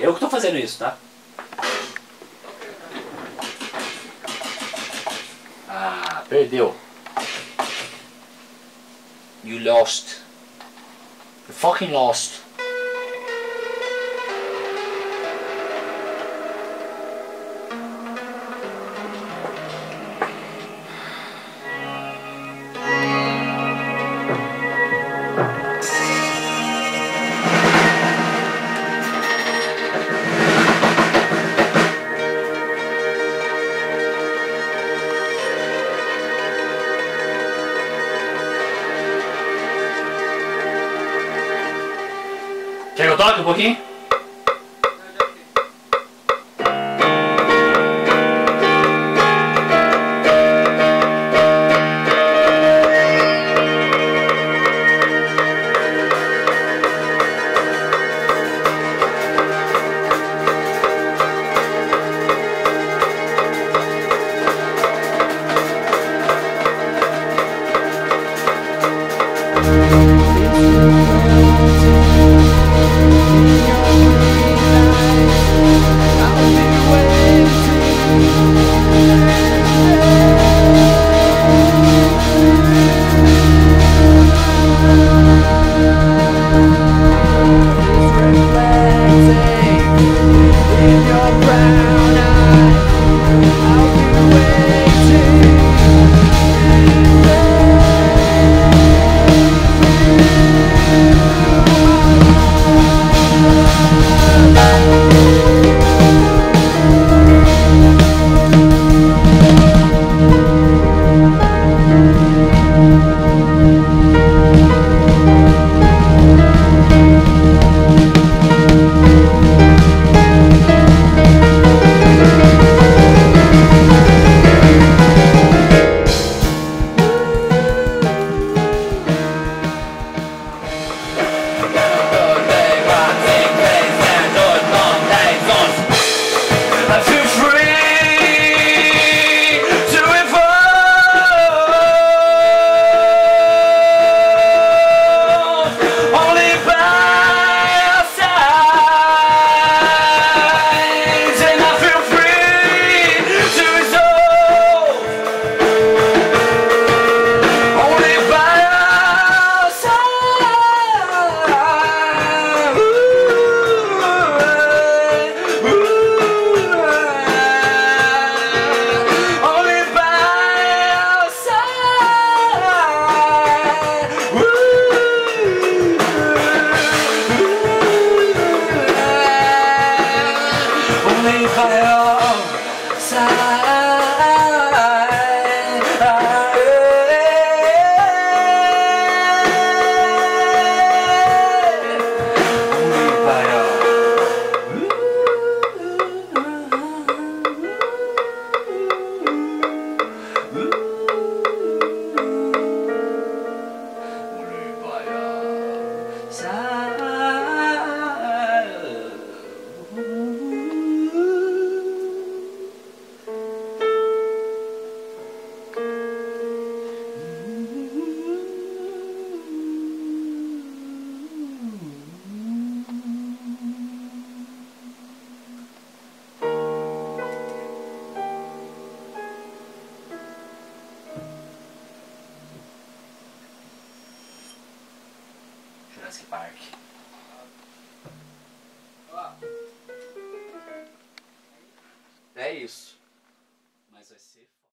Eu que tô fazendo isso, tá? Ah, perdeu. You lost. You fucking lost. Quer que eu toque um pouquinho? Jurassic Park. É isso. Mas vai ser...